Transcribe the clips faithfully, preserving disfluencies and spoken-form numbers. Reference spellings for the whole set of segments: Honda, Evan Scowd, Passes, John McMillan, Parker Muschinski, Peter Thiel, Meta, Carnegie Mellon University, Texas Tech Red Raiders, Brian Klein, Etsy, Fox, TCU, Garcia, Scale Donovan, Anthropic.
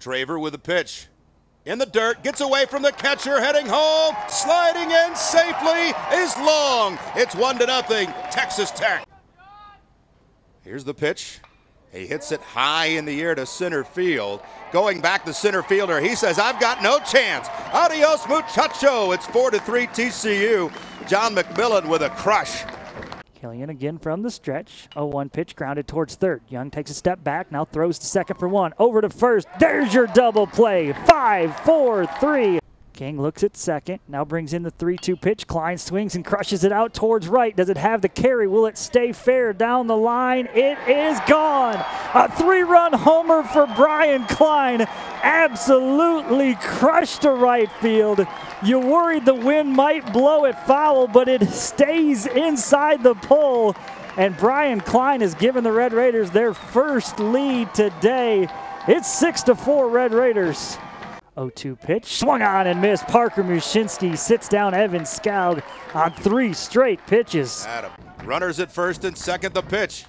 Traver with a pitch. In the dirt, gets away from the catcher, heading home, sliding in safely is Long. It's one to nothing, Texas Tech. Here's the pitch. He hits it high in the air to center field. Going back to center fielder, he says, I've got no chance. Adios, muchacho. It's four to three T C U. John McMillan with a crush. Killian again from the stretch. oh one pitch grounded towards third. Young takes a step back, now throws to second for one. Over to first. There's your double play. Five, four, three. King looks at second, now brings in the three two pitch. Klein swings and crushes it out towards right. Does it have the carry? Will it stay fair down the line? It is gone. A three-run homer for Brian Klein. Absolutely crushed to right field. You worried the wind might blow it foul, but it stays inside the pole. And Brian Klein has given the Red Raiders their first lead today. It's six to four Red Raiders. oh two pitch, swung on and missed. Parker Muschinski sits down Evan Scowd on three straight pitches. Adam. Runners at first and second, the pitch.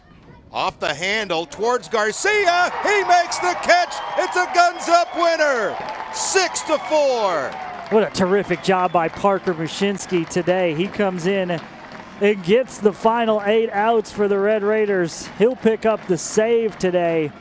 Off the handle towards Garcia, he makes the catch. It's a guns-up winner, six to four. What a terrific job by Parker Muschinski today. He comes in and gets the final eight outs for the Red Raiders. He'll pick up the save today.